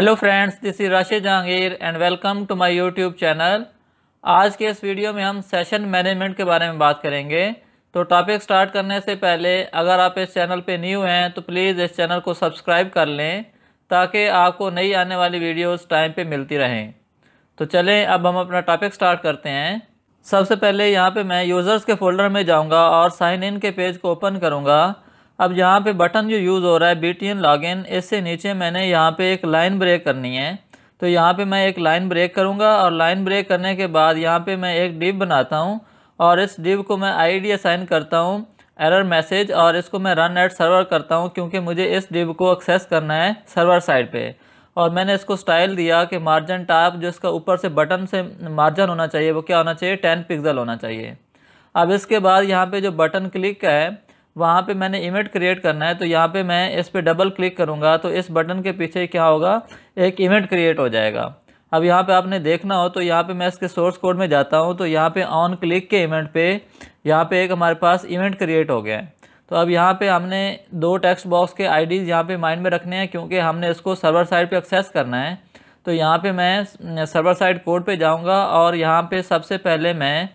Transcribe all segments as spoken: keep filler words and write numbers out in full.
Hello friends, this is Rashi Jangir and welcome to my YouTube channel. आज के इस video में हम सेशन मैनेजमेंट के बारे में बात करेंगे। तो टॉपिक स्टार्ट करने से पहले अगर आप इस चैनल पे न्यू हैं तो प्लीज़ इस चैनल को सब्सक्राइब कर लें ताकि आपको नई आने वाली वीडियोस टाइम पे मिलती रहें। तो चलें अब हम अपना टॉपिक स्टार्ट करते हैं। सबसे पहले यहाँ पर मैं यूज़र्स के फोल्डर में जाऊँगा और साइन इन के पेज को ओपन करूँगा। अब यहाँ पे बटन जो यूज़ हो रहा है B T N log in, इससे नीचे मैंने यहाँ पे एक लाइन ब्रेक करनी है। तो यहाँ पे मैं एक लाइन ब्रेक करूँगा और लाइन ब्रेक करने के बाद यहाँ पे मैं एक डिव बनाता हूँ और इस डिव को मैं आई डी असाइन करता हूँ एरर मैसेज, और इसको मैं रन एट सर्वर करता हूँ क्योंकि मुझे इस डिव को एक्सेस करना है सर्वर साइड पर। और मैंने इसको स्टाइल दिया कि मार्जिन टॉप जो इसका ऊपर से बटन से मार्जिन होना चाहिए वो क्या होना चाहिए, टेन पिक्सल होना चाहिए। अब इसके बाद यहाँ पर जो बटन क्लिक का है वहाँ पे मैंने इमेज क्रिएट करना है। तो यहाँ पे मैं इस पे डबल क्लिक करूँगा तो इस बटन के पीछे क्या होगा, एक इमेज क्रिएट हो जाएगा। अब यहाँ पे आपने देखना हो तो यहाँ पे मैं इसके सोर्स कोड में जाता हूँ तो यहाँ पे ऑन क्लिक के इमेज पे यहाँ पे एक हमारे पास इमेज क्रिएट हो गया है। तो अब यहाँ पे हमने दो टेक्स्ट बॉक्स के आई डीज़ यहाँ पर माइंड में रखने हैं क्योंकि हमने इसको सर्वर साइड पर एक्सेस करना है। तो यहाँ पर मैं सर्वर साइड कोड पर जाऊँगा और यहाँ पर सबसे पहले मैं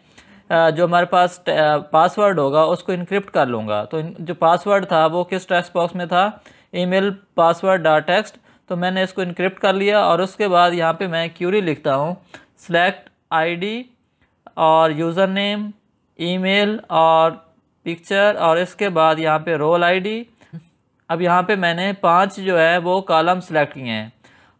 जो हमारे पास पासवर्ड होगा उसको इनक्रिप्ट कर लूँगा। तो जो पासवर्ड था वो किस टेक्स्ट बॉक्स में था, ईमेल पासवर्ड डॉट टेक्स्ट। तो मैंने इसको इनक्रिप्ट कर लिया और उसके बाद यहाँ पे मैं क्यूरी लिखता हूँ सेलेक्ट आईडी और यूज़र नेम, ईमेल और पिक्चर, और इसके बाद यहाँ पे रोल आईडी। अब यहाँ पे मैंने पाँच जो है वो कॉलम सेलेक्ट किए हैं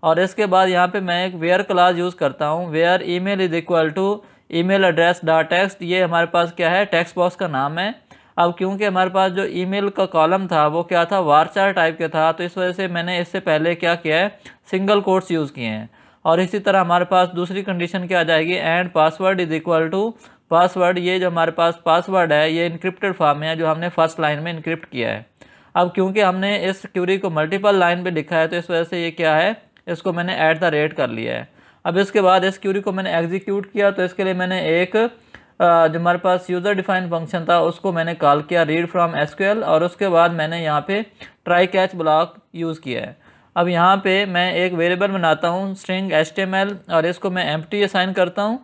और इसके बाद यहाँ पर मैं एक वेयर क्लास यूज़ करता हूँ। Where email is equal to email address dot text, ये हमारे पास क्या है, टेक्स्ट बॉक्स का नाम है। अब क्योंकि हमारे पास जो ईमेल का कॉलम था वो क्या था, वारचार टाइप का था, तो इस वजह से मैंने इससे पहले क्या किया है, सिंगल कोट्स यूज़ किए हैं। और इसी तरह हमारे पास दूसरी कंडीशन क्या आ जाएगी, and password is equal to password. ये जो हमारे पास पासवर्ड है ये इनक्रिप्टेड फॉर्म में है जो हमने फर्स्ट लाइन में इनक्रिप्ट किया है। अब क्योंकि हमने इस क्यूरी को मल्टीपल लाइन पर लिखा है तो इस वजह से ये क्या है, इसको मैंने एट द रेट कर लिया है। अब इसके बाद इस क्यूरी को मैंने एग्जीक्यूट किया तो इसके लिए मैंने एक जो हमारे पास यूज़र डिफाइन फंक्शन था उसको मैंने कॉल किया read from S Q L, और उसके बाद मैंने यहाँ पे ट्राई कैच ब्लॉक यूज़ किया है। अब यहाँ पे मैं एक वेरिएबल बनाता हूँ string H T M L और इसको मैं एम्प्टी असाइन करता हूँ।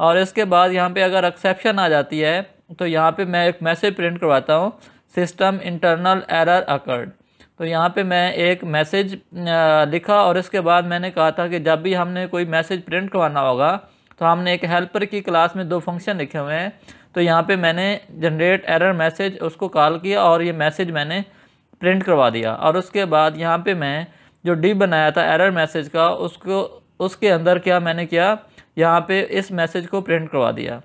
और इसके बाद यहाँ पर अगर एक्सेप्शन आ जाती है तो यहाँ पर मैं एक मैसेज प्रिंट करवाता हूँ सिस्टम इंटरनल एरर अकर्ड। तो यहाँ पे मैं एक मैसेज लिखा और इसके बाद मैंने कहा था कि जब भी हमने कोई मैसेज प्रिंट करवाना होगा तो हमने एक हेल्पर की क्लास में दो फंक्शन लिखे हुए हैं। तो यहाँ पे मैंने जनरेट एरर मैसेज उसको कॉल किया और ये मैसेज मैंने प्रिंट करवा दिया। और उसके बाद यहाँ पे मैं जो डिव बनाया था एरर मैसेज का उसको उसके अंदर क्या मैंने किया, यहाँ पर इस मैसेज को प्रिंट करवा दिया।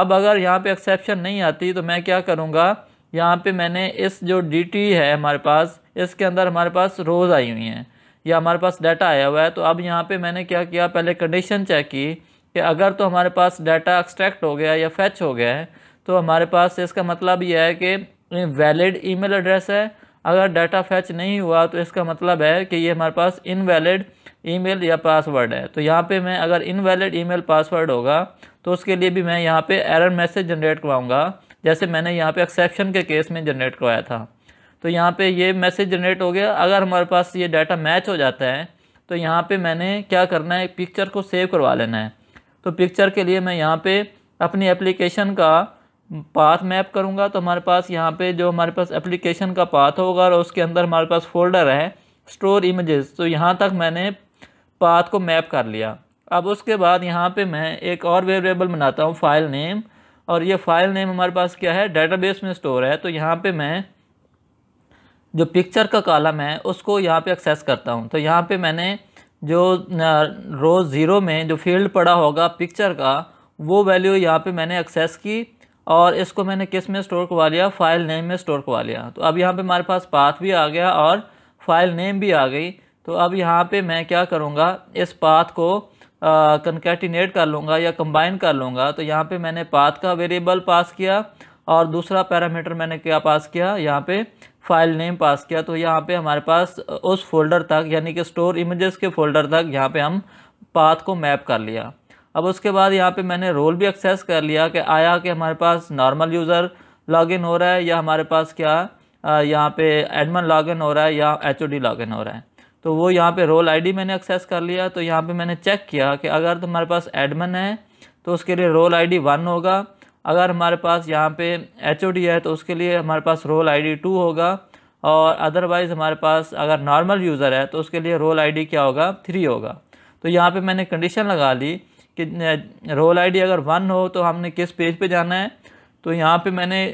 अब अगर यहाँ पर एक्सेप्शन नहीं आती तो मैं क्या करूँगा, यहाँ पे मैंने इस जो डी टी है हमारे पास इसके अंदर हमारे पास रोज़ आई हुई हैं या हमारे पास डाटा आया हुआ है। तो अब यहाँ पे मैंने क्या किया, पहले कंडीशन चेक की कि अगर तो हमारे पास डाटा एक्सट्रैक्ट हो गया या फैच हो गया है तो हमारे पास इसका मतलब यह है कि वैलिड ईमेल एड्रेस है। अगर डाटा फैच नहीं हुआ तो इसका मतलब है कि ये हमारे पास इनवैलिड ईमेल या पासवर्ड है। तो यहाँ पर मैं अगर इनवैलिड ईमेल पासवर्ड होगा तो उसके लिए भी मैं यहाँ पर एरर मैसेज जनरेट करवाऊँगा जैसे मैंने यहाँ पे एक्सेप्शन के केस में जनरेट करवाया था। तो यहाँ पे ये मैसेज जनरेट हो गया। अगर हमारे पास ये डाटा मैच हो जाता है तो यहाँ पे मैंने क्या करना है, पिक्चर को सेव करवा लेना है। तो पिक्चर के लिए मैं यहाँ पे अपनी एप्लीकेशन का पाथ मैप करूँगा। तो हमारे पास यहाँ पे जो हमारे पास एप्लीकेशन का पाथ होगा और उसके अंदर हमारे पास फोल्डर है स्टोर इमेजेस, तो यहाँ तक मैंने पाथ को मैप कर लिया। अब उसके बाद यहाँ पर मैं एक और वेरिएबल बनाता हूँ फाइल नेम, और ये फाइल नेम हमारे पास क्या है, डेटाबेस में स्टोर है। तो यहाँ पे मैं जो पिक्चर का कॉलम है उसको यहाँ पे एक्सेस करता हूँ। तो यहाँ पे मैंने जो रो ज़ीरो में जो फील्ड पड़ा होगा पिक्चर का वो वैल्यू यहाँ पे मैंने एक्सेस की और इसको मैंने किस में स्टोर करवा लिया, फ़ाइल नेम में स्टोर करवा लिया। तो अब यहाँ पे हमारे पास पाथ भी आ गया और फाइल नेम भी आ गई। तो अब यहाँ पर मैं क्या करूँगा, इस पाथ को कंकैटिनेट uh, कर लूँगा या कंबाइन कर लूँगा। तो यहाँ पे मैंने पाथ का वेरिएबल पास किया और दूसरा पैरामीटर मैंने क्या पास किया, यहाँ पे फाइल नेम पास किया। तो यहाँ पे हमारे पास उस फोल्डर तक यानी कि स्टोर इमेजेस के फोल्डर तक यहाँ पे हम पाथ को मैप कर लिया। अब उसके बाद यहाँ पे मैंने रोल भी एक्सेस कर लिया कि आया कि हमारे पास नॉर्मल यूज़र लॉगिन हो रहा है या हमारे पास क्या यहाँ पर एडमिन लॉगिन हो रहा है या एच ओ डी लॉगिन हो रहा है। तो वो यहाँ पे रोल आईडी मैंने एक्सेस कर लिया। तो यहाँ पे मैंने चेक किया कि अगर तो हमारे पास एडमिन है तो उसके लिए रोल आईडी वन होगा, अगर हमारे पास यहाँ पे एचओडी है तो उसके लिए हमारे पास रोल आईडी टू होगा, और अदरवाइज़ हमारे पास अगर नॉर्मल यूज़र है तो उसके लिए रोल आईडी क्या होगा, थ्री होगा। तो यहाँ पे मैंने कंडीशन लगा ली कि रोल आईडी अगर वन हो तो हमने किस पेज पे जाना है। तो यहाँ पे मैंने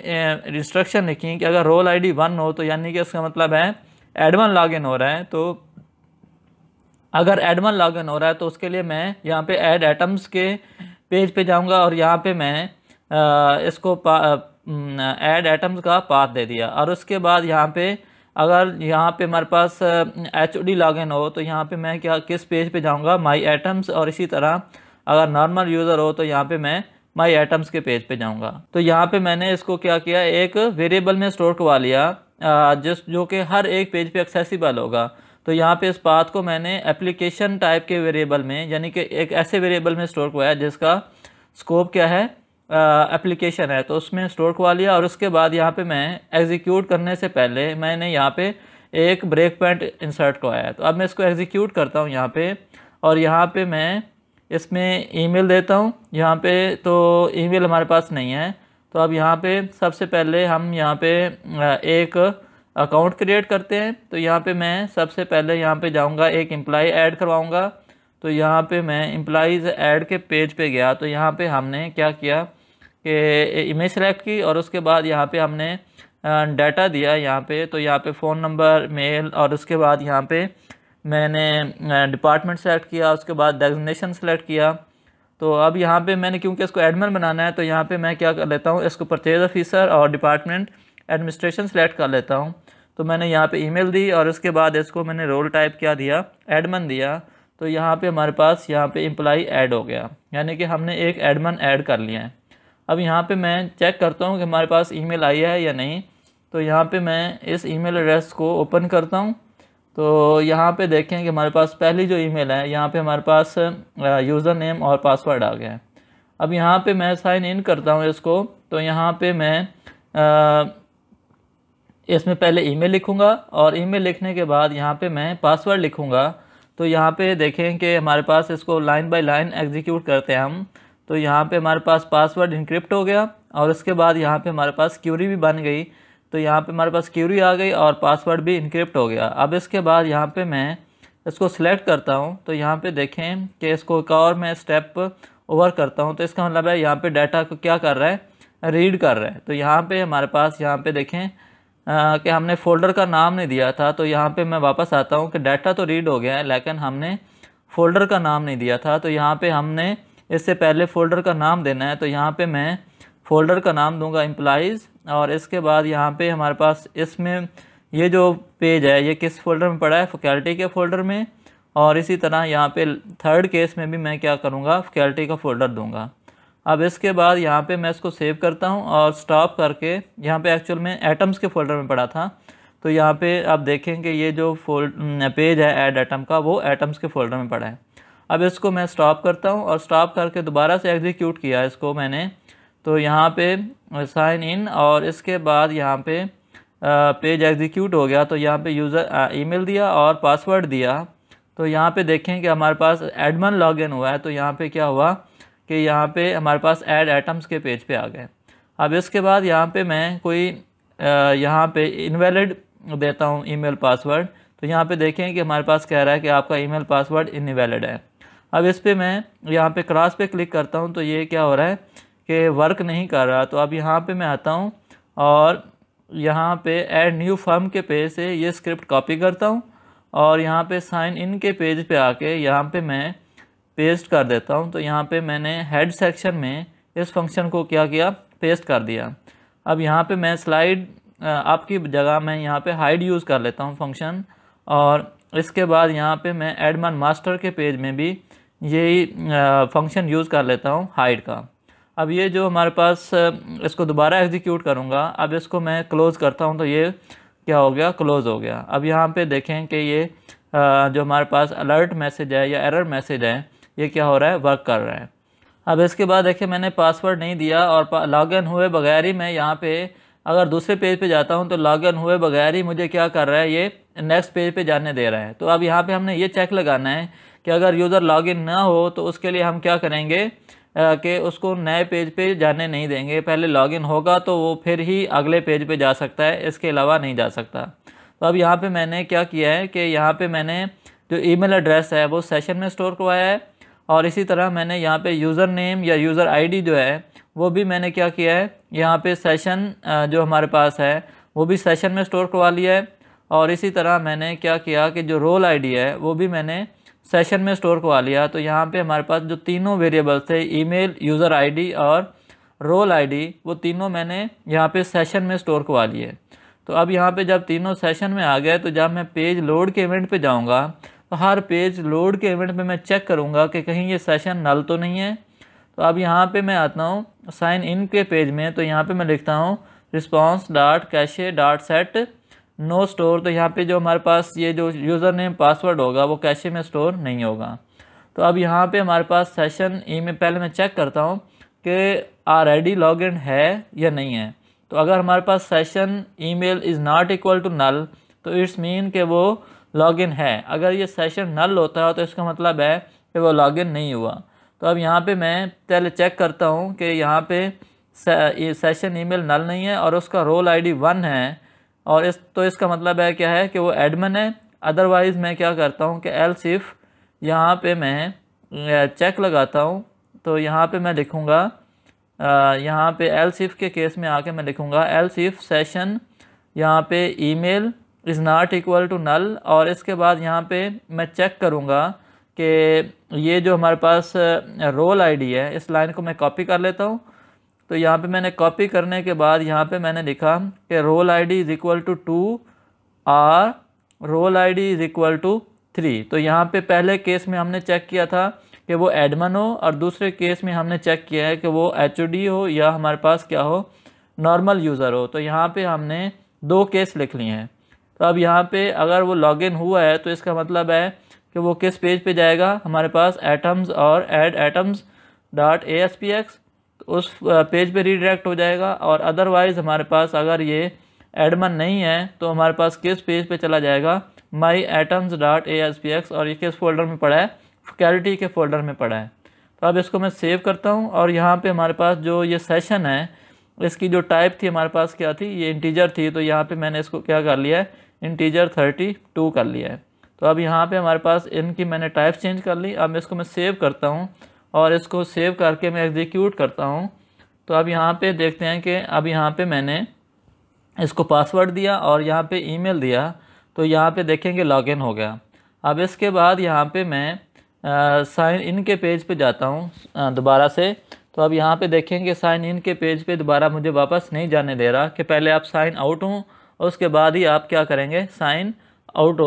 इंस्ट्रक्शन लिखी कि अगर रोल आईडी वन हो तो यानी कि इसका मतलब है एडमन लॉगिन हो रहा है। तो अगर एडमन लॉगिन हो रहा है तो उसके लिए मैं यहाँ पे ऐड एटम्स के पेज पे जाऊँगा और यहाँ पे मैं आ, इसको ऐड एटम्स का पाथ दे दिया। और उसके बाद यहाँ पे अगर यहाँ पे हमारे पास एच ओ डी लॉगिन हो तो यहाँ पे मैं क्या किस पेज पे जाऊँगा, माई एटम्स। और इसी तरह अगर नॉर्मल यूज़र हो तो यहाँ पे मैं माई एटम्स के पेज पे जाऊँगा। तो यहाँ पे मैंने इसको क्या किया, एक वेरिएबल में स्टोर करवा लिया जिस जो कि हर एक पेज पे एक्सेसिबल होगा। तो यहाँ पे इस पाथ को मैंने एप्लीकेशन टाइप के वेरिएबल में यानी कि एक ऐसे वेरिएबल में स्टोर करवाया जिसका स्कोप क्या है, एप्लीकेशन है, तो उसमें स्टोर करवा लिया। और उसके बाद यहाँ पे मैं एग्जीक्यूट करने से पहले मैंने यहाँ पे एक ब्रेक पॉइंट इंसर्ट करवाया। तो अब मैं इसको एग्जीक्यूट करता हूँ यहाँ पे, और यहाँ पे मैं इसमें ईमेल देता हूँ। यहाँ पे तो ईमेल हमारे पास नहीं है, तो अब यहाँ पे सबसे पहले हम यहाँ पे एक अकाउंट क्रिएट करते हैं। तो यहाँ पे मैं सबसे पहले यहाँ पे जाऊँगा, एक एम्प्लॉई ऐड करवाऊँगा। तो यहाँ पे मैं एम्प्लॉइज़ ऐड के पेज पे गया। तो यहाँ पे हमने क्या किया कि इमेज सेलेक्ट की और उसके बाद यहाँ पे हमने डाटा दिया यहाँ पे। तो यहाँ पे फ़ोन नंबर, मेल, और उसके बाद यहाँ पे मैंने डिपार्टमेंट सेलेक्ट किया, उसके बाद डेजिग्नेशन सेलेक्ट किया। तो अब यहाँ पे मैंने क्योंकि इसको एडमिन बनाना है तो यहाँ पे मैं क्या कर लेता हूँ, इसको परचेज ऑफिसर और डिपार्टमेंट एडमिनिस्ट्रेशन सेलेक्ट कर लेता हूँ। तो मैंने यहाँ पे ईमेल दी और उसके बाद इसको मैंने रोल टाइप क्या दिया, एडमिन दिया। तो यहाँ पे हमारे पास यहाँ पे एम्प्लॉई ऐड हो गया, यानी कि हमने एक एडमन ऐड कर लिया है। अब यहाँ पे मैं चेक करता हूँ कि हमारे पास ईमेल आई है या नहीं। तो यहाँ पे मैं इस ईमेल एड्रेस को ओपन करता हूँ। तो यहाँ पे देखें कि हमारे पास पहली जो ईमेल है यहाँ पे हमारे पास यूज़र नेम और पासवर्ड आ गया है। अब यहाँ पर मैं साइन इन करता हूँ इसको। तो यहाँ पर मैं आ, इसमें पहले ईमेल लिखूँगा और ईमेल लिखने के बाद यहाँ पर मैं पासवर्ड लिखूँगा। तो यहाँ पे देखें कि हमारे पास इसको लाइन बाय लाइन एग्जीक्यूट करते हैं हम। तो यहाँ पे हमारे पास पासवर्ड इनक्रिप्ट हो गया और उसके बाद यहाँ पे हमारे पास क्यूरी भी बन गई। तो यहाँ पे हमारे पास क्यूरी आ गई और पासवर्ड भी इनक्रिप्ट हो गया। अब इसके बाद यहाँ पे मैं इसको सिलेक्ट करता हूँ। तो यहाँ पे देखें कि इसको एक और मैं स्टेप ओवर करता हूँ। तो इसका मतलब है यहाँ पर डाटा को क्या कर रहा है, रीड कर रहा है। तो यहाँ पर हमारे पास यहाँ पर देखें कि हमने फ़ोल्डर का नाम नहीं दिया था। तो यहाँ पे मैं वापस आता हूँ कि डाटा तो रीड हो गया है लेकिन हमने फ़ोल्डर का नाम नहीं दिया था। तो यहाँ पे हमने इससे पहले फ़ोल्डर का नाम देना है। तो यहाँ पे मैं फ़ोल्डर का नाम दूंगा एम्प्लॉइज़, और इसके बाद यहाँ पे हमारे पास इसमें ये जो पेज है ये किस फोल्डर में पड़ा है, फैकल्टी के फ़ोल्डर में। और इसी तरह यहाँ पर थर्ड केस में भी मैं क्या करूँगा, फैकल्टी का फ़ोल्डर दूँगा। अब इसके बाद यहाँ पे मैं इसको सेव करता हूँ और स्टॉप करके यहाँ पे एक्चुअल में एटम्स के फ़ोल्डर में पड़ा था। तो यहाँ पे आप देखें कि ये जो फोल्ड पेज है ऐड एटम का वो एटम्स के फ़ोल्डर में पड़ा है। अब इसको मैं स्टॉप करता हूँ और स्टॉप करके दोबारा से एग्जीक्यूट किया इसको मैंने। तो यहाँ पे साइन इन और इसके बाद यहाँ पे पेज एग्जीक्यूट हो गया। तो यहाँ पर यूज़र ईमेल दिया और पासवर्ड दिया। तो यहाँ पर देखें कि हमारे पास एडमन लॉगिन हुआ है। तो यहाँ पर क्या हुआ कि यहाँ पे हमारे पास ऐड एटम्स के पेज पे आ गए। अब इसके बाद यहाँ पे मैं कोई यहाँ पे इनवैलिड देता हूँ ईमेल पासवर्ड। तो यहाँ पे देखें कि हमारे पास कह रहा है कि आपका ईमेल पासवर्ड इनवैलिड है। अब इस पे मैं यहाँ पे क्रॉस पे क्लिक करता हूँ। तो ये क्या हो रहा है कि वर्क नहीं कर रहा। तो अब यहाँ पे मैं आता हूँ और यहाँ पर ऐड न्यू फॉर्म के पेज से ये स्क्रिप्ट कॉपी करता हूँ और यहाँ पर साइन इन के पेज पर आके यहाँ पर मैं पेस्ट कर देता हूं। तो यहाँ पे मैंने हेड सेक्शन में इस फंक्शन को क्या किया, पेस्ट कर दिया। अब यहाँ पे मैं स्लाइड आपकी जगह मैं यहाँ पे हाइड यूज़ कर लेता हूँ फंक्शन। और इसके बाद यहाँ पे मैं एडमन मास्टर के पेज में भी यही फंक्शन यूज़ कर लेता हूँ हाइड का। अब ये जो हमारे पास इसको दोबारा एग्जीक्यूट करूँगा। अब इसको मैं क्लोज़ करता हूँ। तो ये क्या हो गया, क्लोज़ हो गया। अब यहाँ पर देखें कि ये जो हमारे पास अलर्ट मैसेज है या एरर मैसेज है ये क्या हो रहा है, वर्क कर रहा है। अब इसके बाद देखिए मैंने पासवर्ड नहीं दिया और लॉगिन हुए बगैर ही मैं यहाँ पे अगर दूसरे पेज पे जाता हूँ तो लॉगिन हुए बगैर ही मुझे क्या कर रहा है, ये नेक्स्ट पेज पे जाने दे रहा है। तो अब यहाँ पे हमने ये चेक लगाना है कि अगर यूज़र लॉगिन ना हो तो उसके लिए हम क्या करेंगे कि उसको नए पेज पे जाने नहीं देंगे। पहले लॉगिन होगा तो वो फिर ही अगले पेज पे जा सकता है, इसके अलावा नहीं जा सकता। तो अब यहाँ पे मैंने क्या किया है कि यहाँ पे मैंने जो ईमेल एड्रेस है वो सेशन में स्टोर करवाया है, और इसी तरह मैंने यहाँ पे यूज़र नेम या यूज़र आईडी जो है वो भी मैंने क्या किया है यहाँ पे सेशन जो हमारे पास है वो भी सेशन में स्टोर करवा लिया है। और इसी तरह मैंने क्या किया कि जो रोल आईडी है वो भी मैंने सेशन में स्टोर करवा लिया। तो यहाँ पे हमारे पास जो तीनों वेरिएबल्स थे, ईमेल, यूज़र आईडी और रोल आईडी, वो तीनों मैंने यहाँ पे सेशन में स्टोर करवा लिए। तो अब यहाँ पे जब तीनों सेशन में आ गए तो जब मैं पेज लोड के इवेंट पे जाऊँगा तो हर पेज लोड के इवेंट पे मैं चेक करूँगा कि कहीं ये सेशन नल तो नहीं है। तो अब यहाँ पर मैं आता हूँ साइन इन के पेज में, तो यहाँ पर मैं लिखता हूँ response dot cache dot set no store. तो यहाँ पे जो हमारे पास ये जो यूज़र नेम पासवर्ड होगा वो कैशे में स्टोर नहीं होगा। तो अब यहाँ पे हमारे पास सेशन ईमेल, पहले मैं चेक करता हूँ कि ऑलरेडी लॉगिन है या नहीं है। तो अगर हमारे पास session email is not equal to null तो इट्स मीन कि वो लॉगिन है। अगर ये सेशन नल होता है तो इसका मतलब है कि वो लॉगिन नहीं हुआ। तो अब यहाँ पर मैं पहले चेक करता हूँ कि यहाँ पर से, सेशन ईमेल नल नहीं है और उसका रोल आई डी वन है, और इस तो इसका मतलब है क्या है कि वो एडमिन है। अदरवाइज़ मैं क्या करता हूँ कि एल्स इफ यहाँ पे मैं चेक लगाता हूँ। तो यहाँ पे मैं लिखूँगा, यहाँ पे एल्स इफ के केस में आके मैं लिखूँगा एल्स इफ सेशन यहाँ पे email is not equal to null, और इसके बाद यहाँ पे मैं चेक करूँगा कि ये जो हमारे पास रोल आई डी है, इस लाइन को मैं कॉपी कर लेता हूँ। तो यहाँ पे मैंने कॉपी करने के बाद यहाँ पे मैंने लिखा कि role I D is equal to two और role I D is equal to three. तो यहाँ पे पहले केस में हमने चेक किया था कि वो एडमिन हो, और दूसरे केस में हमने चेक किया है कि वो एच ओ डी हो या हमारे पास क्या हो, नॉर्मल यूज़र हो। तो यहाँ पे हमने दो केस लिख लिए हैं। तो अब यहाँ पे अगर वो लॉगिन हुआ है तो इसका मतलब है कि वो किस पेज पे जाएगा, हमारे पास एटम्स और add items dot A S P X, उस पेज पे रीडायरेक्ट हो जाएगा। और अदरवाइज़ हमारे पास अगर ये एडमन नहीं है तो हमारे पास किस पेज पे चला जाएगा, my items dot A S P X, और ये किस फोल्डर में पड़ा है, फैकल्टी के फोल्डर में पड़ा है। तो अब इसको मैं सेव करता हूँ, और यहाँ पे हमारे पास जो ये सेशन है इसकी जो टाइप थी हमारे पास क्या थी, ये इंटीजर थी। तो यहाँ पर मैंने इसको क्या कर लिया है, इंटीजर थर्टी टू कर लिया है। तो अब यहाँ पर हमारे पास इनकी मैंने टाइप चेंज कर ली। अब मैं इसको मैं सेव करता हूँ और इसको सेव करके मैं एग्जीक्यूट करता हूँ। तो अब यहाँ पे देखते हैं कि अब यहाँ पे मैंने इसको पासवर्ड दिया और यहाँ पे ईमेल दिया, तो यहाँ पे देखेंगे लॉगिन हो गया। अब इसके बाद यहाँ पे मैं साइन इन के पेज पे जाता हूँ दोबारा से। तो अब यहाँ पे देखेंगे साइन इन के पेज पे दोबारा मुझे वापस नहीं जाने दे रहा कि पहले आप साइन आउट हों और उसके बाद ही आप क्या करेंगे, साइन आउट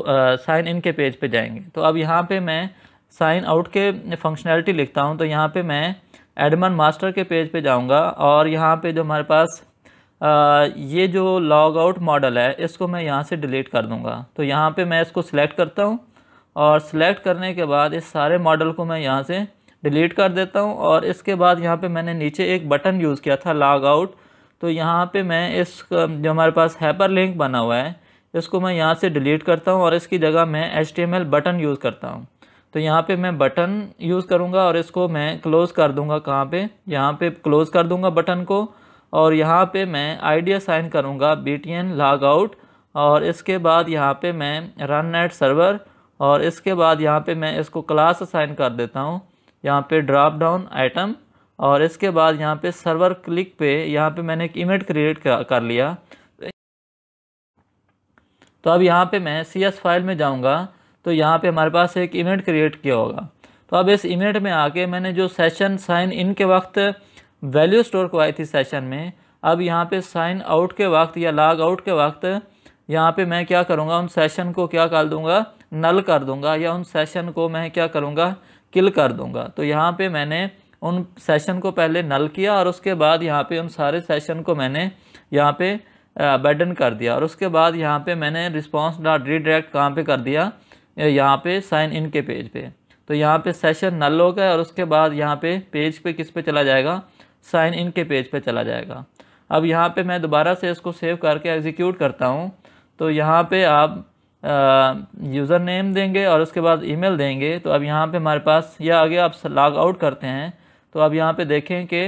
साइन इन के पेज पर जाएँगे। तो अब यहाँ पर मैं साइन आउट के फंक्शनैलिटी लिखता हूँ। तो यहाँ पे मैं एडमिन मास्टर के पेज पे जाऊँगा, और यहाँ पे जो हमारे पास आ, ये जो लॉग आउट मॉडल है इसको मैं यहाँ से डिलीट कर दूँगा। तो यहाँ पे मैं इसको सिलेक्ट करता हूँ, और सिलेक्ट करने के बाद इस सारे मॉडल को मैं यहाँ से डिलीट कर देता हूँ। और इसके बाद यहाँ पे मैंने नीचे एक बटन यूज़ किया था लॉग आउट, तो यहाँ पर मैं इस जो हमारे पास हाइपर लिंक बना हुआ है इसको मैं यहाँ से डिलीट करता हूँ, और इसकी जगह मैं H T M L button use करता हूँ। तो यहाँ पे मैं बटन यूज़ करूँगा, और इसको मैं क्लोज़ कर दूँगा। कहाँ पे, यहाँ पे क्लोज़ कर दूँगा बटन को, और यहाँ पे मैं आईडी साइन करूँगा B T N log out, और इसके बाद यहाँ पे मैं रन नेट सर्वर, और इसके बाद यहाँ पे मैं इसको क्लास साइन कर देता हूँ यहाँ पे ड्रॉप डाउन आइटम, और इसके बाद यहाँ पे सर्वर क्लिक पे यहाँ पे मैंने एक इमेज क्रिएट कर लिया। तो अब यहाँ पर मैं सी एस फाइल में जाऊँगा, तो यहाँ पे हमारे पास एक इवेंट क्रिएट किया होगा। तो अब इस इवेंट में आके मैंने जो सेशन साइन इन के वक्त वैल्यू स्टोर करवाई थी सेशन में, अब यहाँ पे साइन आउट के वक्त या लॉग आउट के वक्त यहाँ पे मैं क्या करूँगा, उन सेशन को क्या कर दूँगा, नल कर दूँगा, या उन सेशन को मैं क्या करूँगा, किल कर दूँगा। तो यहाँ पे मैंने उन सेशन को पहले नल किया, और उसके बाद यहाँ पर उन सारे सेशन को मैंने यहाँ पर अबैंडन कर दिया, और उसके बाद यहाँ पर मैंने रिस्पॉन्स डॉट रीडायरेक्ट कहाँ पर कर दिया, यहाँ पे साइन इन के पेज पे। तो यहाँ पे सेशन नल हो गया, और उसके बाद यहाँ पे पेज पे किस पे चला जाएगा, साइन इन के पेज पे चला जाएगा। अब यहाँ पे मैं दोबारा से इसको सेव करके एग्जीक्यूट करता हूँ। तो यहाँ पे आप यूज़र नेम देंगे और उसके बाद ईमेल देंगे। तो अब यहाँ पे हमारे पास या आगे आप लॉग आउट करते हैं तो अब यहाँ पे देखें कि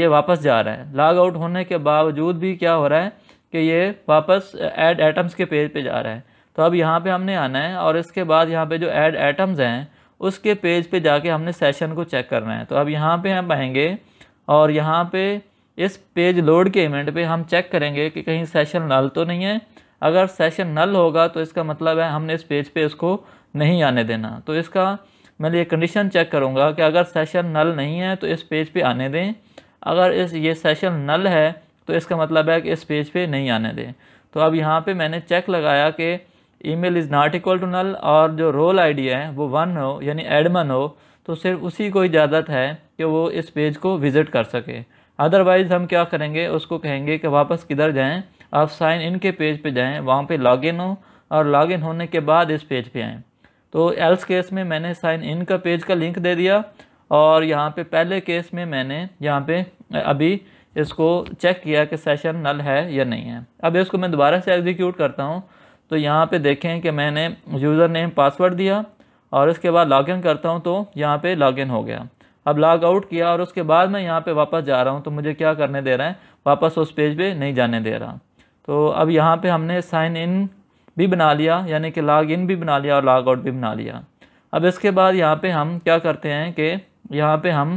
ये वापस जा रहा है। लॉग आउट होने के बावजूद भी क्या हो रहा है कि ये वापस ऐड एटम्स के पेज पे जा रहा है। तो अब यहाँ पे हमने आना है और इसके बाद यहाँ पे जो ऐड एटम्स हैं उसके पेज पे जाके हमने सेशन को चेक करना है। तो अब यहाँ पे हम आएंगे और यहाँ पे इस पेज लोड के इवेंट पे हम चेक करेंगे कि कहीं सेशन नल तो नहीं है। अगर सेशन नल होगा तो इसका मतलब है हमने इस पेज पे इसको नहीं आने देना। तो इसका मैं ये कंडीशन चेक करूँगा कि अगर सेशन नल नहीं है तो इस पेज पे आने दें, अगर इस ये सेशन नल है तो इसका मतलब है कि इस पेज पे नहीं आने दें। तो अब यहाँ पे मैंने चेक लगाया कि email is not equal to null और जो रोल आईडी है वो वन हो यानी एडमन हो तो सिर्फ उसी को इजाज़त है कि वो इस पेज को विज़िट कर सके। अदरवाइज़ हम क्या करेंगे, उसको कहेंगे कि वापस किधर जाएँ, आप साइन इन के पेज पे जाएं, वहाँ पे लॉगिन हो और लॉगिन होने के बाद इस पेज पे आएं। तो एल्स केस में मैंने साइन इन का पेज का लिंक दे दिया और यहाँ पे पहले केस में मैंने यहाँ पे अभी इसको चेक किया कि सेशन नल है या नहीं है। अब इसको मैं दोबारा से एग्जीक्यूट करता हूँ तो यहाँ पे देखें कि मैंने यूज़र नेम पासवर्ड दिया और इसके बाद लॉगिन करता हूँ तो यहाँ पे लॉगिन हो गया। अब लॉग आउट किया और उसके बाद मैं यहाँ पे वापस जा रहा हूँ तो मुझे क्या करने दे रहा है, वापस उस पेज पे नहीं जाने दे रहा। तो अब यहाँ पे हमने साइन इन भी बना लिया यानी कि लॉग इन भी बना लिया और लॉग आउट भी बना लिया। अब इसके बाद यहाँ पे हम क्या करते हैं कि यहाँ पे हम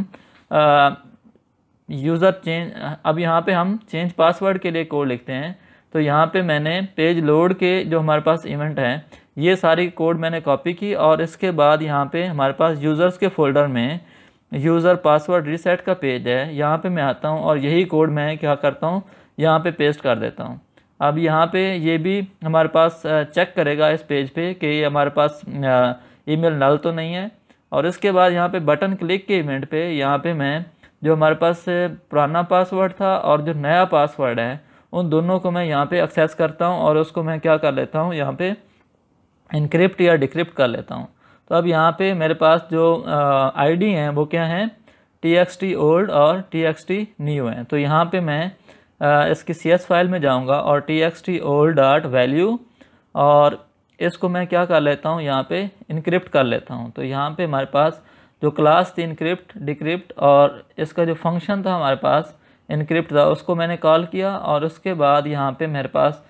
यूज़र चेंज, अब यहाँ पे हम चेंज पासवर्ड के लिए कोड लिखते हैं। तो यहाँ पे मैंने पेज लोड के जो हमारे पास इवेंट हैं ये सारी कोड मैंने कॉपी की और इसके बाद यहाँ पे हमारे पास यूज़र्स के फ़ोल्डर में यूज़र पासवर्ड रीसेट का पेज है, यहाँ पे मैं आता हूँ और यही कोड मैं क्या करता हूँ यहाँ पे पेस्ट कर देता हूँ। अब यहाँ पे ये भी हमारे पास चेक करेगा इस पेज पे कि हमारे पास ईमेल नल तो नहीं है। और इसके बाद यहाँ पे बटन क्लिक के इवेंट पे यहाँ पे मैं जो हमारे पास पुराना पासवर्ड था और जो नया पासवर्ड है उन दोनों को मैं यहाँ पे एक्सेस करता हूँ और उसको मैं क्या कर लेता हूँ यहाँ पे इनक्रिप्ट या डिक्रिप्ट कर लेता हूँ। तो अब यहाँ पे मेरे पास जो आई डी हैं वो क्या हैं, टी एक्स टी ओल्ड और टी एक्स टी न्यू हैं। तो यहाँ पर मैं इसकी सी एस फाइल में जाऊंगा और T X T old dot value और इसको मैं क्या कर लेता हूँ यहाँ पे इनक्रिप्ट कर लेता हूँ। तो यहाँ पे हमारे पास जो क्लास थी इनक्रिप्ट डिक्रिप्ट और इसका जो फंक्शन था हमारे पास इनक्रिप्ट था उसको मैंने कॉल किया और उसके बाद यहाँ पे मेरे पास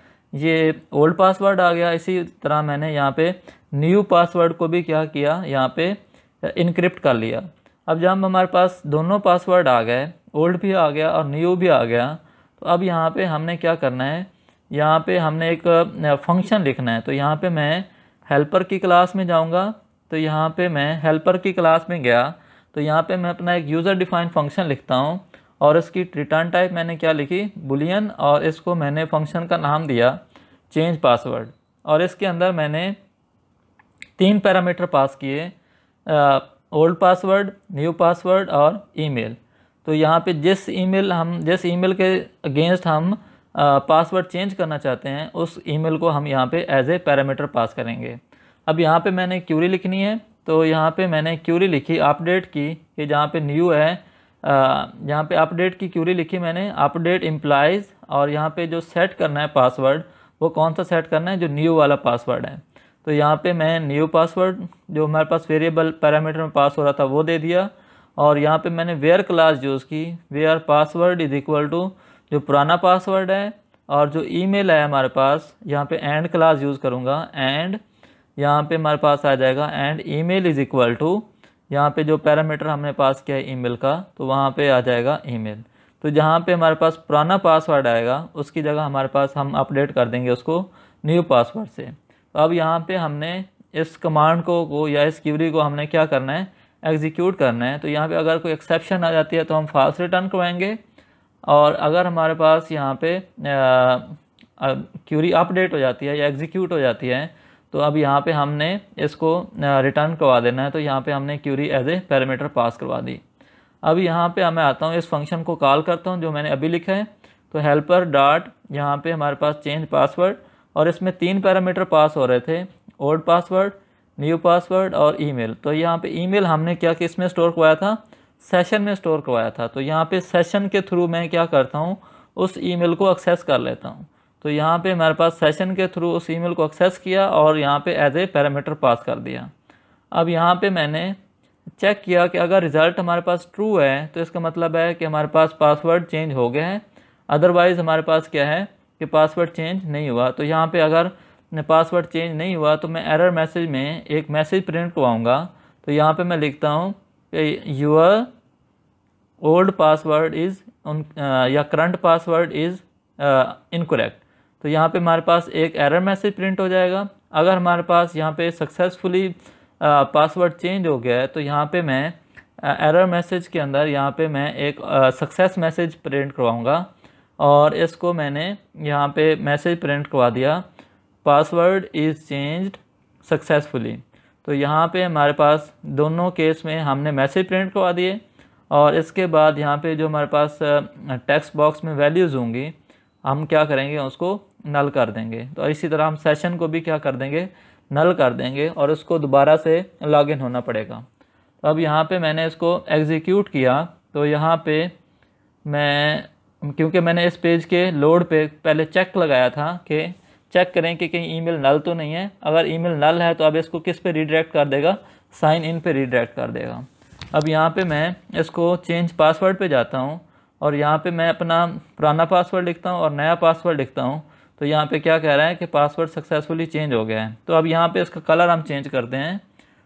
ये ओल्ड पासवर्ड आ गया। इसी तरह मैंने यहाँ पे न्यू पासवर्ड को भी क्या किया, यहाँ पे इनक्रिप्ट कर लिया। अब जब हमारे पास दोनों पासवर्ड आ गए, ओल्ड भी आ गया और न्यू भी आ गया, अब यहाँ पे हमने क्या करना है, यहाँ पे हमने एक फंक्शन लिखना है। तो यहाँ पे मैं हेल्पर की क्लास में जाऊँगा। तो यहाँ पे मैं हेल्पर की क्लास में गया तो यहाँ पे मैं अपना एक यूज़र डिफाइंड फंक्शन लिखता हूँ और इसकी रिटर्न टाइप मैंने क्या लिखी, बुलियन, और इसको मैंने फंक्शन का नाम दिया चेंज पासवर्ड। और इसके अंदर मैंने तीन पैरामीटर पास किए, ओल्ड पासवर्ड, न्यू पासवर्ड और ईमेल। तो यहाँ पे जिस ईमेल हम जिस ईमेल के अगेंस्ट हम पासवर्ड चेंज करना चाहते हैं उस ईमेल को हम यहाँ पे एज ए पैरामीटर पास करेंगे। अब यहाँ पे मैंने क्यूरी लिखनी है तो यहाँ पे मैंने क्यूरी लिखी अपडेट की, कि जहाँ पे न्यू है यहाँ पे अपडेट की क्यूरी लिखी मैंने, अपडेट इम्प्लाइज, और यहाँ पे जो सेट करना है पासवर्ड वो कौन सा सेट करना है, जो न्यू वाला पासवर्ड है। तो यहाँ पर मैं न्यू पासवर्ड जो हमारे पास वेरिएबल पैरामीटर में पास हो रहा था वो दे दिया और यहाँ पे मैंने वेयर क्लास यूज़ की, where password is equal to जो पुराना पासवर्ड है और जो ईमेल है हमारे पास, यहाँ पे एंड क्लास यूज़ करूँगा, एंड यहाँ पे हमारे पास आ जाएगा and email is equal to यहाँ पे जो पैरामीटर हमने पास किया है ईमेल का तो वहाँ पे आ जाएगा ईमेल। तो जहाँ पे हमारे पास पुराना पासवर्ड आएगा उसकी जगह हमारे पास हम अपडेट कर देंगे उसको न्यू पासवर्ड से। तो अब यहाँ पर हमने इस कमांड को, को या इस क्यूरी को हमने क्या करना है, एग्जीक्यूट करना है। तो यहाँ पे अगर कोई एक्सेप्शन आ जाती है तो हम फाल्स रिटर्न करवाएंगे और अगर हमारे पास यहाँ पे क्यूरी अपडेट हो जाती है या एग्जीक्यूट हो जाती है तो अब यहाँ पे हमने इसको रिटर्न करवा देना है। तो यहाँ पे हमने query as a parameter pass करवा दी। अब यहाँ पे मैं आता हूँ इस फंक्शन को कॉल करता हूँ जो मैंने अभी लिखा है। तो हेल्पर डॉट यहाँ पर हमारे पास चेंज पासवर्ड और इसमें तीन पैरामीटर पास हो रहे थे, ओल्ड पासवर्ड, न्यू पासवर्ड और ईमेल। तो यहाँ पे ईमेल हमने क्या कि इसमें स्टोर करवाया था, सेशन में स्टोर करवाया था। तो यहाँ पे सेशन के थ्रू मैं क्या करता हूँ उस ईमेल को एक्सेस कर लेता हूँ। तो यहाँ पे हमारे पास सेशन के थ्रू उस ईमेल को एक्सेस किया और यहाँ पे एज ए पैरामीटर पास कर दिया। अब यहाँ पे मैंने चेक किया कि अगर रिज़ल्ट हमारे पास ट्रू है तो इसका मतलब है कि हमारे पास पासवर्ड चेंज हो गया है, अदरवाइज़ हमारे पास क्या है कि पासवर्ड चेंज नहीं हुआ। तो यहाँ पे अगर पासवर्ड चेंज नहीं हुआ तो मैं एरर मैसेज में एक मैसेज प्रिंट करवाऊँगा। तो यहाँ पे मैं लिखता हूँ कि योर ओल्ड पासवर्ड इज़ या करंट पासवर्ड इज़ इनकरेक्ट। तो यहाँ पे हमारे पास एक एरर मैसेज प्रिंट हो जाएगा। अगर हमारे पास यहाँ पे सक्सेसफुली पासवर्ड चेंज हो गया है तो यहाँ पे मैं एरर मैसेज के अंदर यहाँ पे मैं एक सक्सेस मैसेज प्रिंट करवाऊँगा और इसको मैंने यहाँ पे मैसेज प्रिंट करवा दिया, पासवर्ड इज़ चेंज्ड सक्सेसफुली। तो यहाँ पे हमारे पास दोनों केस में हमने मैसेज प्रिंट करवा दिए और इसके बाद यहाँ पे जो हमारे पास टेक्स्ट बॉक्स में वैल्यूज़ होंगी हम क्या करेंगे उसको नल कर देंगे। तो इसी तरह हम सेशन को भी क्या कर देंगे, नल कर देंगे और उसको दोबारा से लॉगिन होना पड़ेगा। तो अब यहाँ पे मैंने इसको एग्जीक्यूट किया। तो यहाँ पे मैं क्योंकि मैंने इस पेज के लोड पे पहले चेक लगाया था कि चेक करें कि कहीं ईमेल नल तो नहीं है। अगर ईमेल नल है तो अब इसको किस पे रीडायरेक्ट कर देगा, साइन इन पे रीडायरेक्ट कर देगा। अब यहाँ पे मैं इसको चेंज पासवर्ड पे जाता हूँ और यहाँ पे मैं अपना पुराना पासवर्ड लिखता हूँ और नया पासवर्ड लिखता हूँ। तो यहाँ पे क्या कह रहा है कि पासवर्ड सक्सेसफुली चेंज हो गया है। तो अब यहाँ पे इसका कलर हम चेंज करते हैं।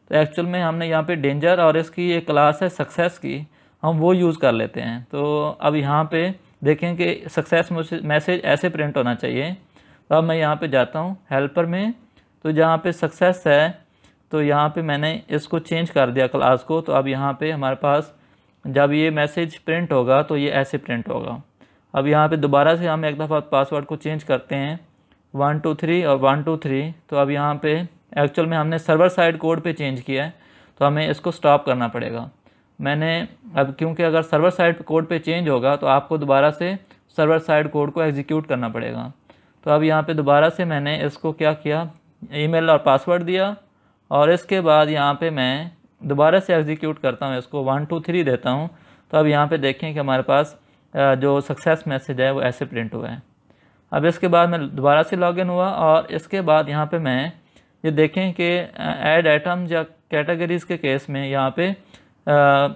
तो एक्चुअल में हमने यहाँ पे डेंजर और इसकी एक क्लास है सक्सेस की, हम वो यूज़ कर लेते हैं। तो अब यहाँ पे देखें कि सक्सेस मैसेज ऐसे प्रिंट होना चाहिए। तो अब मैं यहाँ पे जाता हूँ हेल्पर में, तो जहाँ पे सक्सेस है तो यहाँ पे मैंने इसको चेंज कर दिया क्लास को। तो अब यहाँ पे हमारे पास जब ये मैसेज प्रिंट होगा तो ये ऐसे प्रिंट होगा। अब यहाँ पे दोबारा से हम एक दफ़ा पासवर्ड को चेंज करते हैं, वन टू थ्री और वन टू थ्री। तो अब यहाँ पे एक्चुअल में हमने सर्वर साइड कोड पे चेंज किया है तो हमें इसको स्टॉप करना पड़ेगा। मैंने अब क्योंकि अगर सर्वर साइड कोड पे चेंज होगा तो आपको दोबारा से सर्वर साइड कोड को एग्जीक्यूट करना पड़ेगा। तो अब यहाँ पे दोबारा से मैंने इसको क्या किया, ईमेल और पासवर्ड दिया और इसके बाद यहाँ पे मैं दोबारा से एग्जीक्यूट करता हूँ, इसको वन टू थ्री देता हूँ। तो अब यहाँ पे देखें कि हमारे पास जो सक्सेस मैसेज है वो ऐसे प्रिंट हुआ है। अब इसके बाद मैं दोबारा से लॉगिन हुआ और इसके बाद यहाँ पे मैं ये देखें कि ऐड आइटम्स या कैटेगरीज़ के केस में यहाँ पे आ,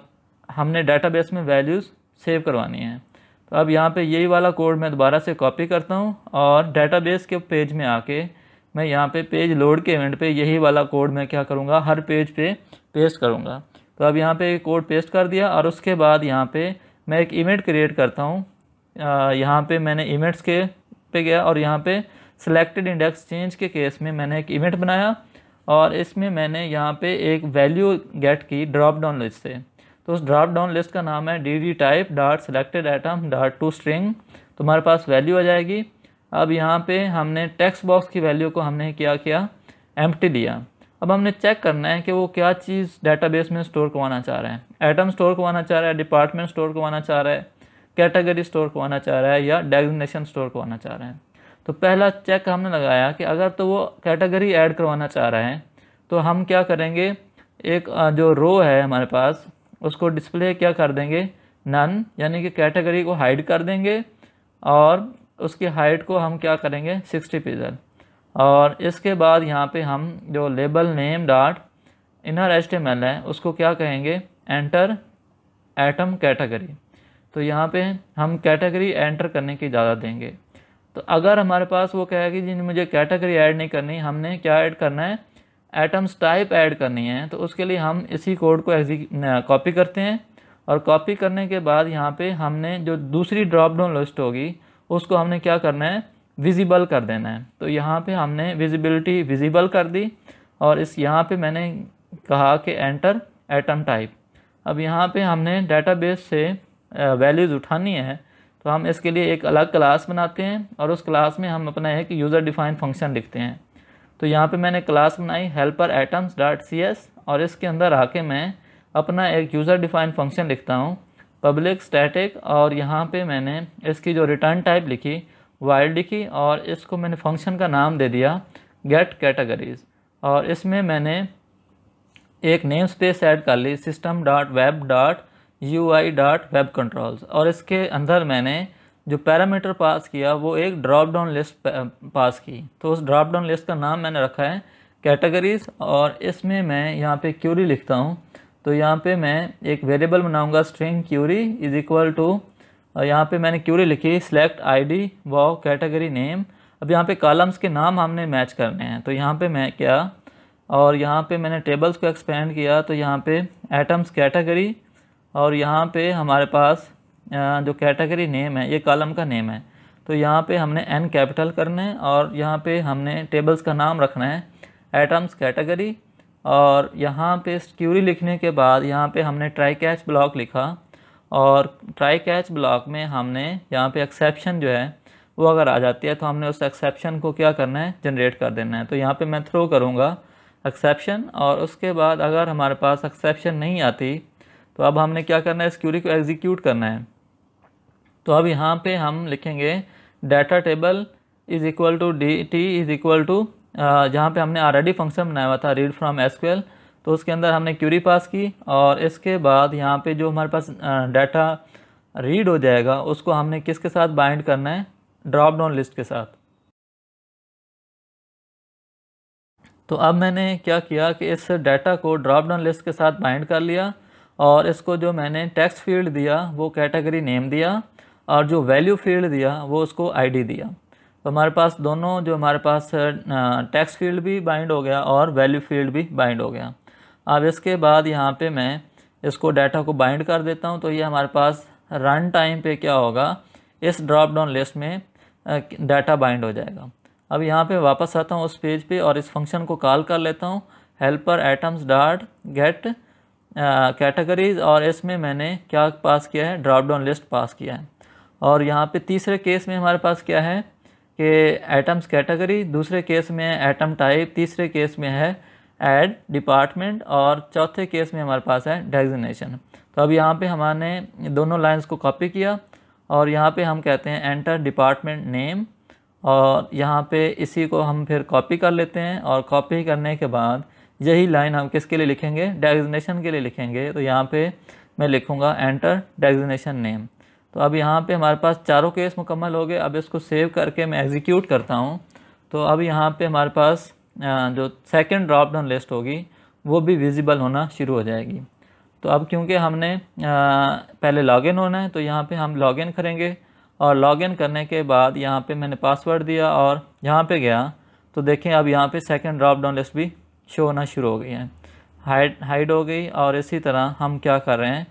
हमने डेटाबेस में वैल्यूज़ सेव करवानी है। तो अब यहाँ पे यही वाला कोड मैं दोबारा से कॉपी करता हूँ और डेटाबेस के पेज में आके मैं यहाँ पे पेज लोड के इवेंट पे यही वाला कोड मैं क्या करूँगा, हर पेज पे पेस्ट करूँगा। तो अब यहाँ पे कोड पेस्ट कर दिया और उसके बाद यहाँ पे मैं एक इवेंट क्रिएट करता हूँ। यहाँ पे मैंने इवेंट्स के पे गया और यहाँ पे सिलेक्टेड इंडेक्स चेंज के केस में मैंने एक इवेंट बनाया और इसमें मैंने यहाँ पे एक वैल्यू गेट की ड्रॉप डाउन लिस्ट से। तो उस ड्रॉप डाउन लिस्ट का नाम है D D type dot selected item dot to string. तो हमारे पास वैल्यू आ जाएगी। अब यहाँ पे हमने टेक्स्ट बॉक्स की वैल्यू को हमने क्या किया, एम्प्टी लिया। अब हमने चेक करना है कि वो क्या चीज़ डेटाबेस में स्टोर करवाना चाह रहा है, आइटम स्टोर करवाना चाह रहा है, डिपार्टमेंट स्टोर करवाना चाह रहा है, कैटेगरी स्टोर करवाना चाह रहा है या डेजिग्नेशन स्टोर करवाना चाह रहा है। तो पहला चेक हमने लगाया कि अगर तो वो कैटेगरी ऐड करवाना चाह रहा है तो हम क्या करेंगे, एक जो रो है हमारे पास उसको डिस्प्ले क्या कर देंगे नन, यानी कि कैटेगरी को हाइड कर देंगे और उसकी हाइट को हम क्या करेंगे सिक्सटी पिक्सल। और इसके बाद यहाँ पे हम जो label name dot inner HTML है उसको क्या कहेंगे, एंटर एटम कैटेगरी। तो यहाँ पे हम कैटेगरी एंटर करने की इजाज़त देंगे। तो अगर हमारे पास वो कहेगी जी मुझे कैटेगरी ऐड नहीं करनी, हमने क्या ऐड करना है, एटम्स टाइप ऐड करनी है। तो उसके लिए हम इसी कोड को कॉपी करते हैं और कॉपी करने के बाद यहाँ पे हमने जो दूसरी ड्रॉप डाउन लिस्ट होगी उसको हमने क्या करना है, विजिबल कर देना है। तो यहाँ पे हमने विजिबिलिटी विजिबल कर दी और इस यहाँ पे मैंने कहा कि एंटर एटम टाइप। अब यहाँ पे हमने डेटाबेस से वैल्यूज़ उठानी है तो हम इसके लिए एक अलग क्लास बनाते हैं और उस क्लास में हम अपना एक यूज़र डिफाइंड फंक्शन लिखते हैं। तो यहाँ पे मैंने क्लास बनाई helper items dot C S और इसके अंदर आके मैं अपना एक यूज़र डिफाइंड फंक्शन लिखता हूँ पब्लिक स्टैटिक और यहाँ पे मैंने इसकी जो रिटर्न टाइप लिखी वाइल्ड लिखी और इसको मैंने फंक्शन का नाम दे दिया गेट कैटेगरीज और इसमें मैंने एक नेम स्पेस ऐड कर ली system dot web dot U I dot web controls और इसके अंदर मैंने जो पैरामीटर पास किया वो एक ड्रॉप डाउन लिस्ट पास की, तो उस ड्रॉप डाउन लिस्ट का नाम मैंने रखा है कैटेगरीज। और इसमें मैं यहाँ पे क्यूरी लिखता हूँ, तो यहाँ पे मैं एक वेरिएबल बनाऊँगा string query is equal to, यहाँ पे मैंने क्यूरी लिखी सिलेक्ट आईडी वाव कैटेगरी नेम। अब यहाँ पे कॉलम्स के नाम हमने मैच करने हैं, तो यहाँ पे मैं क्या, और यहाँ पे मैंने टेबल्स को एक्सपेंड किया, तो यहाँ पे एटम्स कैटेगरी और यहाँ पे हमारे पास जो कैटेगरी नेम है ये कॉलम का नेम है, तो यहाँ पे हमने एन कैपिटल करना है और यहाँ पे हमने टेबल्स का नाम रखना है एटम्स कैटेगरी। और यहाँ पे क्यूरी लिखने के बाद यहाँ पे हमने ट्राई कैच ब्लॉक लिखा, और ट्राई कैच ब्लॉक में हमने यहाँ पे एक्सेप्शन जो है वो अगर आ जाती है तो हमने उस एक्सेप्शन को क्या करना है, जनरेट कर देना है। तो यहाँ पे मैं थ्रो करूँगा एक्सेप्शन, और उसके बाद अगर हमारे पास एक्सेप्शन नहीं आती तो अब हमने क्या करना है, इस क्यूरी को एग्जीक्यूट करना है। तो अब यहाँ पे हम लिखेंगे data table is equal to D T is equal to, जहाँ पे हमने ऑलरेडी फंक्शन बनाया हुआ था रीड फ्रॉम एसक्यूएल, तो उसके अंदर हमने क्यूरी पास की, और इसके बाद यहाँ पे जो हमारे पास डाटा रीड हो जाएगा उसको हमने किसके साथ बाइंड करना है, ड्रॉप डाउन लिस्ट के साथ। तो अब मैंने क्या किया कि इस डाटा को ड्रॉप डाउन लिस्ट के साथ बाइंड कर लिया, और इसको जो मैंने टेक्स्ट फील्ड दिया वो कैटेगरी नेम दिया, और जो वैल्यू फील्ड दिया वो उसको आईडी दिया। तो हमारे पास दोनों जो हमारे पास टेक्स्ट फील्ड भी बाइंड हो गया और वैल्यू फील्ड भी बाइंड हो गया। अब इसके बाद यहाँ पे मैं इसको डाटा को बाइंड कर देता हूँ, तो ये हमारे पास रन टाइम पे क्या होगा, इस ड्रॉप डाउन लिस्ट में डाटा बाइंड हो जाएगा। अब यहाँ पे वापस आता हूँ उस पेज पे और इस फंक्शन को कॉल कर लेता हूँ helper items dot get categories, और इसमें मैंने क्या पास किया है, ड्रॉप डाउन लिस्ट पास किया है। और यहाँ पे तीसरे केस में हमारे पास क्या है कि एटम्स कैटेगरी, दूसरे केस में एटम टाइप, तीसरे केस में है एड डिपार्टमेंट, और चौथे केस में हमारे पास है डेजिग्नेशन। तो अब यहाँ पे हमने दोनों लाइंस को कॉपी किया और यहाँ पे हम कहते हैं एंटर डिपार्टमेंट नेम, और यहाँ पे इसी को हम फिर कॉपी कर लेते हैं, और कॉपी करने के बाद यही लाइन हम किसके लिए लिखेंगे, डेजिग्नेशन के लिए लिखेंगे। तो यहाँ पे मैं लिखूँगा एंटर डेजिग्नेशन नेम। तो अब यहाँ पे हमारे पास चारों केस मुकम्मल हो गए। अब इसको सेव करके मैं एग्जीक्यूट करता हूँ, तो अब यहाँ पे हमारे पास जो सेकंड ड्रॉप डाउन लिस्ट होगी वो भी विजिबल होना शुरू हो जाएगी। तो अब क्योंकि हमने पहले लॉगिन होना है, तो यहाँ पे हम लॉगिन करेंगे, और लॉगिन करने के बाद यहाँ पे मैंने पासवर्ड दिया और यहाँ पे गया, तो देखें अब यहाँ पे सेकंड ड्रॉप डाउन लिस्ट भी शो होना शुरू हो गई है, हाइड हाइड हो गई। और इसी तरह हम क्या कर रहे हैं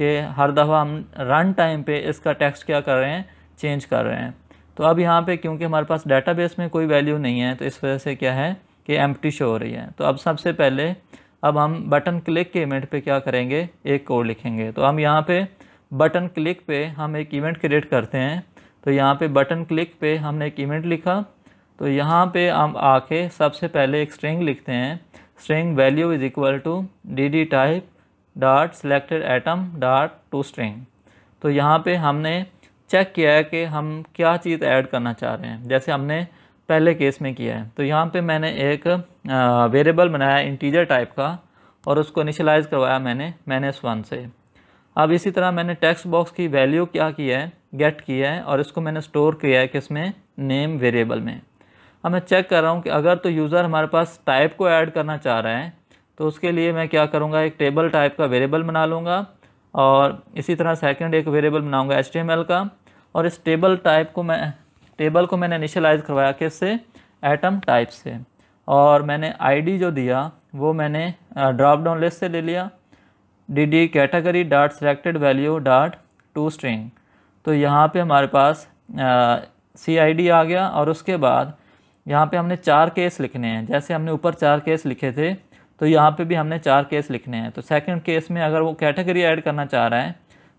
कि हर दफ़ा हम रन टाइम पे इसका टेक्स्ट क्या कर रहे हैं, चेंज कर रहे हैं। तो अब यहाँ पे क्योंकि हमारे पास डेटाबेस में कोई वैल्यू नहीं है, तो इस वजह से क्या है कि एम्प्टी शो हो रही है। तो अब सबसे पहले अब हम बटन क्लिक के इवेंट पे क्या करेंगे, एक कोड लिखेंगे। तो हम यहाँ पे बटन क्लिक पे हम एक इवेंट क्रिएट करते हैं, तो यहाँ पे बटन क्लिक पे हमने एक इवेंट लिखा। तो यहाँ पे हम आके सबसे पहले एक स्ट्रिंग लिखते हैं, string value is equal to D D type dot selected item dot to string. तो यहाँ पे हमने चेक किया है कि हम क्या चीज़ ऐड करना चाह रहे हैं, जैसे हमने पहले केस में किया है। तो यहाँ पे मैंने एक वेरिएबल बनाया इंटीजर टाइप का, और उसको इनिशियलाइज़ करवाया मैंने माइनस वन से। अब इसी तरह मैंने टेक्स्ट बॉक्स की वैल्यू क्या की है, गेट की है, और इसको मैंने स्टोर किया है किसमें, नेम वेरिएबल में। अब मैं चेक कर रहा हूँ कि अगर तो यूज़र हमारे पास टाइप को ऐड करना चाह रहा है, तो उसके लिए मैं क्या करूँगा, एक टेबल टाइप का वेरिएबल बना लूँगा, और इसी तरह सेकंड एक वेरिएबल बनाऊँगा एचटीएमएल का। और इस टेबल टाइप को मैं टेबल को मैंने इनिशियलाइज़ करवाया किससे, एटम टाइप से, और मैंने आईडी जो दिया वो मैंने ड्रॉप डाउन लिस्ट से ले लिया D D category dot selected value dot to string. तो यहाँ पे हमारे पास सी आई डी आ गया, और उसके बाद यहाँ पे हमने चार केस लिखने हैं, जैसे हमने ऊपर चार केस लिखे थे, तो यहाँ पे भी हमने चार केस लिखने हैं। तो सेकंड केस में अगर वो कैटेगरी ऐड करना चाह रहा है,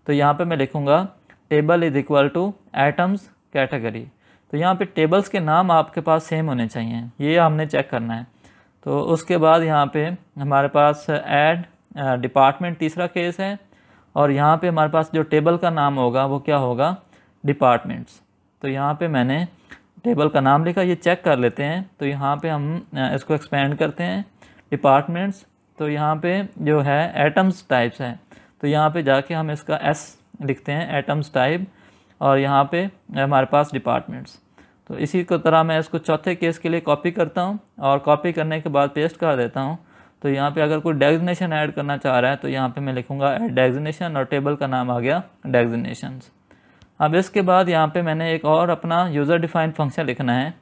तो यहाँ पे मैं लिखूँगा table is equal to items category. तो यहाँ पे टेबल्स के नाम आपके पास सेम होने चाहिए, ये हमने चेक करना है। तो उसके बाद यहाँ पे हमारे पास ऐड डिपार्टमेंट तीसरा केस है, और यहाँ पे हमारे पास जो टेबल का नाम होगा वो क्या होगा, डिपार्टमेंट्स। तो यहाँ पर मैंने टेबल का नाम लिखा, ये चेक कर लेते हैं। तो यहाँ पर हम इसको एक्सपेंड करते हैं डिपार्टमेंट्स। तो यहाँ पे जो है एटम्स टाइप्स है, तो यहाँ पे जाके हम इसका एस लिखते हैं एटम्स टाइप, और यहाँ पे हमारे पास डिपार्टमेंट्स। तो इसी को तरह मैं इसको चौथे केस के लिए कॉपी करता हूँ और कॉपी करने के बाद पेस्ट कर देता हूँ। तो यहाँ पे अगर कोई डेजिग्नेशन ऐड करना चाह रहा है तो यहाँ पे मैं लिखूँगा ऐड डेजिग्नेशन और टेबल का नाम आ गया डेजिग्नेशंस। अब इसके बाद यहाँ पे मैंने एक और अपना यूज़र डिफाइंड फंक्शन लिखना है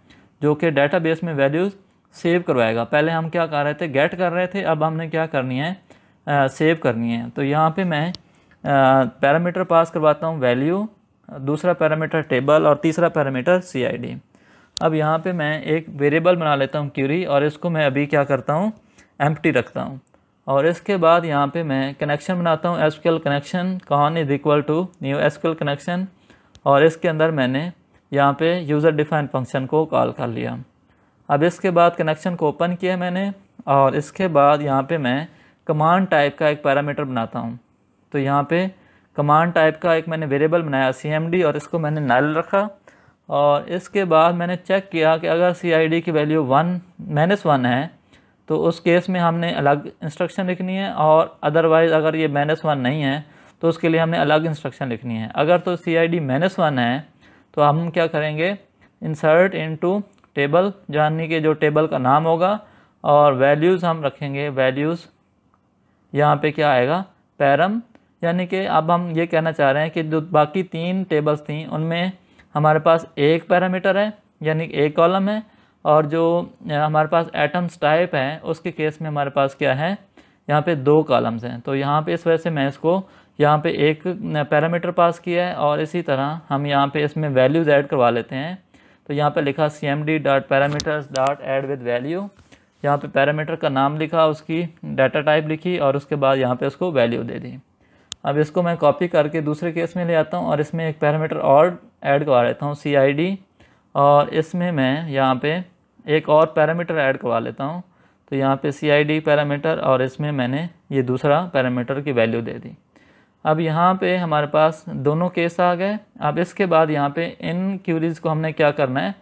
जो कि डेटाबेस में वैल्यूज़ सेव करवाएगा। पहले हम क्या कर रहे थे, गेट कर रहे थे, अब हमने क्या करनी है, आ, सेव करनी है। तो यहाँ पे मैं पैरामीटर पास करवाता हूँ वैल्यू, दूसरा पैरामीटर टेबल और तीसरा पैरामीटर सी आई डी। अब यहाँ पे मैं एक वेरिएबल बना लेता हूँ क्यूरी और इसको मैं अभी क्या करता हूँ, एम्प्टी रखता हूँ। और इसके बाद यहाँ पे मैं कनेक्शन बनाता हूँ S Q L connection con is equal to new S Q L connection और इसके अंदर मैंने यहाँ पे यूज़र डिफाइंड फंक्शन को कॉल कर लिया। अब इसके बाद कनेक्शन को ओपन किया मैंने और इसके बाद यहाँ पे मैं कमांड टाइप का एक पैरामीटर बनाता हूँ। तो यहाँ पे कमांड टाइप का एक मैंने वेरिएबल बनाया सी एम डी और इसको मैंने नल रखा और इसके बाद मैंने चेक किया कि अगर सी आई डी की वैल्यू वन माइनस वन है तो उस केस में हमने अलग इंस्ट्रक्शन लिखनी है और अदरवाइज़ अगर ये माइनस वन नहीं है तो उसके लिए हमने अलग इंस्ट्रक्शन लिखनी है। अगर तो C I D minus one है तो हम क्या करेंगे, इंसर्ट इनटू टेबल, यानी कि जो टेबल का नाम होगा और वैल्यूज़ हम रखेंगे, वैल्यूज़ यहाँ पे क्या आएगा, पैरम। यानी कि अब हम ये कहना चाह रहे हैं कि जो बाकी तीन टेबल्स थी उनमें हमारे पास एक पैरामीटर है यानी कि एक कॉलम है और जो हमारे पास एटम्स टाइप है उसके केस में हमारे पास क्या है, यहाँ पे दो कॉलम्स हैं। तो यहाँ पे इस वजह से मैं इसको यहाँ पे एक पैरामीटर पास किया है और इसी तरह हम यहाँ पे इसमें वैल्यूज़ ऐड करवा लेते हैं। तो यहाँ पे लिखा C M D dot parameters dot add with value, यहाँ पे पैरामीटर का नाम लिखा, उसकी डाटा टाइप लिखी और उसके बाद यहाँ पे उसको वैल्यू दे दी। अब इसको मैं कॉपी करके दूसरे केस में ले आता हूँ और इसमें एक पैरामीटर और ऐड करवा लेता हूँ सी आई डी और इसमें मैं यहाँ पे एक और पैरामीटर ऐड करवा लेता हूँ। तो यहाँ पे सी आई डी पैरामीटर और इसमें मैंने ये दूसरा पैरामीटर की वैल्यू दे दी। अब यहाँ पे हमारे पास दोनों केस आ गए। अब इसके बाद यहाँ पे इन क्यूरीज़ को हमने क्या करना है,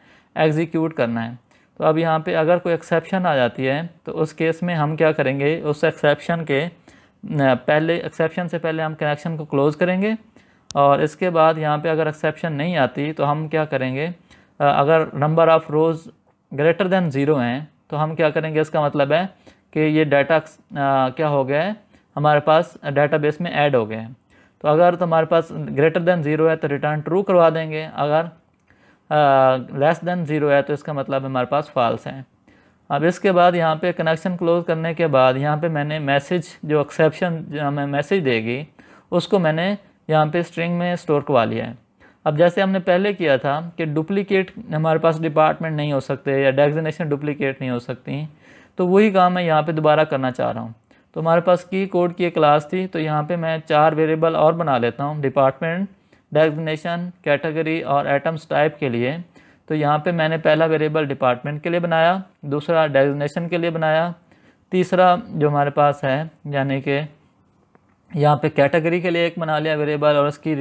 एग्जीक्यूट करना है। तो अब यहाँ पे अगर कोई एक्सेप्शन आ जाती है तो उस केस में हम क्या करेंगे, उस एक्सेप्शन के पहले, एक्सेप्शन से पहले हम कनेक्शन को क्लोज़ करेंगे और इसके बाद यहाँ पे अगर एक्सेप्शन नहीं आती तो हम क्या करेंगे, अगर number of rows greater than zero हैं तो हम क्या करेंगे, इसका मतलब है कि ये डाटा क्या हो गया है, हमारे पास डेटाबेस में ऐड हो गए हैं। तो अगर तुम्हारे पास ग्रेटर दैन ज़ीरो है तो रिटर्न ट्रू करवा देंगे, अगर लेस दैन ज़ीरो है तो इसका मतलब हमारे पास फॉल्स है। अब इसके बाद यहाँ पे कनेक्शन क्लोज करने के बाद यहाँ पे मैंने मैसेज, जो एक्सेप्शन हमें मैसेज देगी उसको मैंने यहाँ पे स्ट्रिंग में स्टोर करवा लिया है। अब जैसे हमने पहले किया था कि डुप्लीकेट हमारे पास डिपार्टमेंट नहीं हो सकते या डेजिग्नेशन डुप्लीकेट नहीं हो सकती, तो वही काम मैं यहाँ पर दोबारा करना चाह रहा हूँ। तो हमारे पास की कोड की एक क्लास थी, तो यहाँ पे मैं चार वेरिएबल और बना लेता हूँ डिपार्टमेंट, डेजिग्नेशन, कैटेगरी और एटम्स टाइप के लिए। तो यहाँ पे मैंने पहला वेरिएबल डिपार्टमेंट के लिए बनाया, दूसरा डेजिग्नेशन के लिए बनाया, तीसरा जो हमारे पास है यानी कि यहाँ पे कैटेगरी के लिए एक बना लिया वेरिएबल और उसकी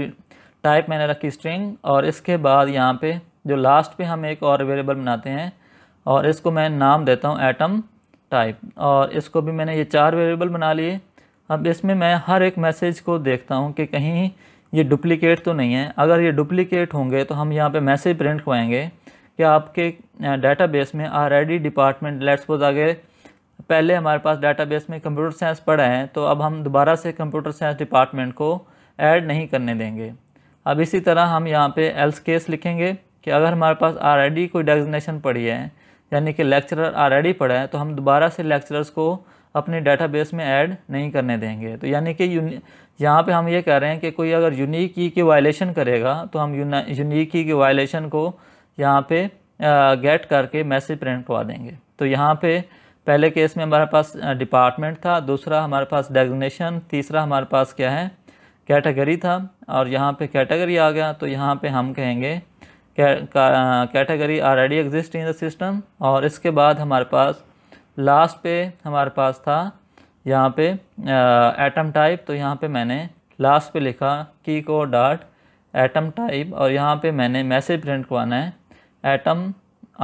टाइप मैंने रखी स्ट्रिंग और इसके बाद यहाँ पर जो लास्ट पर हम एक और वेरिएबल बनाते हैं और इसको मैं नाम देता हूँ एटम टाइप और इसको भी मैंने ये चार वेरिएबल बना लिए। अब इसमें मैं हर एक मैसेज को देखता हूँ कि कहीं ये डुप्लीकेट तो नहीं है, अगर ये डुप्लीकेट होंगे तो हम यहाँ पे मैसेज प्रिंट करवाएंगे कि आपके डेटाबेस में ऑलरेडी डिपार्टमेंट, लेट्स सपोज आगे पहले हमारे पास डेटाबेस में कंप्यूटर साइंस पढ़ा है तो अब हम दोबारा से कंप्यूटर साइंस डिपार्टमेंट को ऐड नहीं करने देंगे। अब इसी तरह हम यहाँ पर एल्स केस लिखेंगे कि अगर हमारे पास ऑलरेडी कोई डेजिग्नेशन पड़ी है यानी कि लेक्चरर ऑलरेडी पढ़ा है तो हम दोबारा से लेक्चरर्स को अपने डेटाबेस में ऐड नहीं करने देंगे। तो यानी कि यहाँ पे हम ये कह रहे हैं कि कोई अगर यूनिक की की वायलेशन करेगा तो हम यूनिक की की वायलेशन को यहाँ पे गेट करके मैसेज प्रिंट करवा देंगे। तो यहाँ पे पहले केस में हमारे पास डिपार्टमेंट था, दूसरा हमारे पास डेजिग्नेशन, तीसरा हमारे पास क्या है कैटेगरी था और यहाँ पर कैटेगरी आ गया। तो यहाँ पर हम कहेंगे category already exist in the system और इसके बाद हमारे पास लास्ट पे हमारे पास था यहाँ पे एटम टाइप। तो यहाँ पे मैंने लास्ट पे लिखा की को डॉट एटम टाइप और यहाँ पे मैंने मैसेज प्रिंट करवाना है item